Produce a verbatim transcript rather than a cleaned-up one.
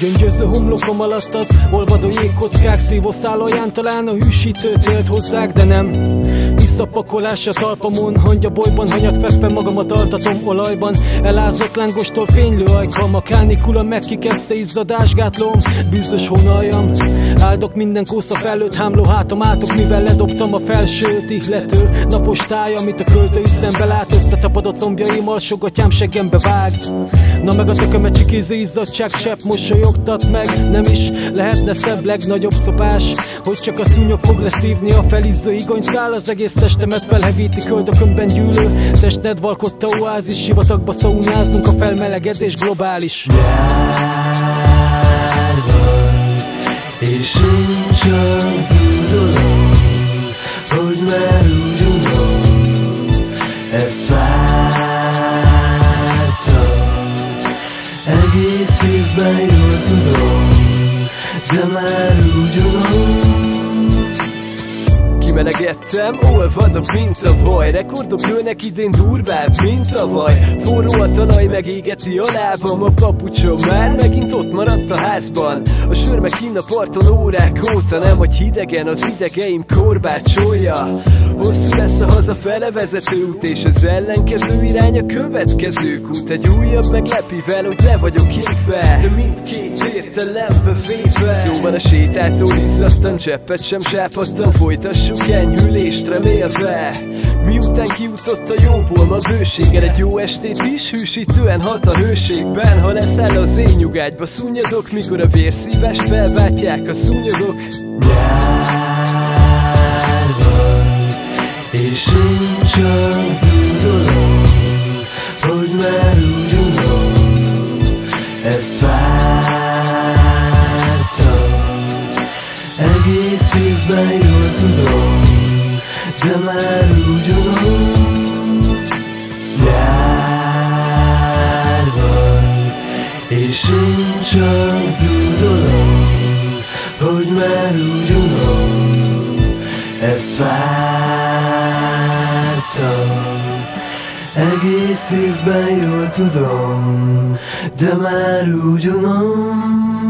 Gyöngyöző homlokom alatt az olvadó jégkockák szívószál alján talán a hűsítőt élt hozzák, de nem. Visszapakolás a talpamon, hangyabolyban hanyat fekve magamat altatom olajban. Elázott lángostól fénylő ajkam, a kánikula megkikezdte izzadásgátlóm, bűzös honaljam. Áldok minden kósza felőtt, hámló hátam átok, mivel ledobtam a felsőt ihlető napos táj, amit a költői szembe lát, összetapadott combjaim, alsógatyám seggembe vág. Na meg a tökömet csikézi izzadság csepp mosolyogtat meg, nem is lehetne szebb legnagyobb szopás, hogy csak a szúnyog fog leszívni a felizző igonyszál, az egész testemet felhevíti köldökömben gyűlő testned valkotta oázis, sivatagba szaunázunk, a felmelegedés globális. Nyár van, és nincsen tudom, hogy már úgy unom, ezt vártam, egész évben jól tudom, de már úgy unom. Melegettem, olvadok, mint a vaj. Rekordok nőnek idén durvább, mint tavaly. Forró a talaj, megégeti a lábam, a papucsom már megint ott maradt a házban. A sör meg kinn a parton órák óta, nem hogy hidegen az idegeim korbácsolja. Hosszú lesz a hazafele vezető út, és az ellenkező irány a következő út. Egy újabb meglepivel, hogy le vagyok égve, de mindkét értelembe véve. Szóval a sétától izzadtan, cseppet sem sápadtan, folytassuk enyhülést remélve. Miután kijutott a jóból ma bőséggel, egy jó estét is hűsítően hat a hőségben. Ha leszel az én nyugágyba szúnyadok, mikor a vérszívást felváltják a szúnyadok. Nyár van, és én csak tudom, hogy már úgy unom, ezt vártam, egész évben jól tudom, de már úgy unom. Nyár van, és én csak dúdolom, hogy már úgy unom, ezt vártam, egész évben jól tudom, de már úgy unom.